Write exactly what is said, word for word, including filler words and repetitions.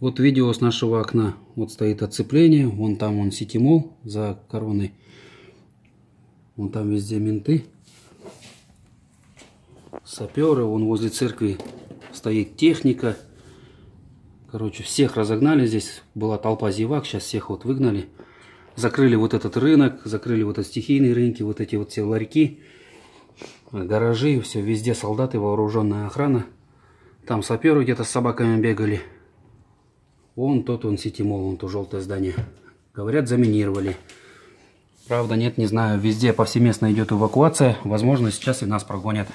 Вот видео с нашего окна. Вот стоит оцепление. Вон там он Сити Молл за короной. Вон там везде менты. Саперы. Вон возле церкви стоит техника. Короче, всех разогнали. Здесь была толпа зевак. Сейчас всех вот выгнали. Закрыли вот этот рынок. Закрыли вот эти стихийные рынки. Вот эти вот все ларьки. Гаражи. Все. Везде солдаты, вооруженная охрана. Там саперы где-то с собаками бегали. Вон тот, он Сити Молл, вон то желтое здание. Говорят, заминировали. Правда, нет, не знаю. Везде повсеместно идет эвакуация. Возможно, сейчас и нас прогонят.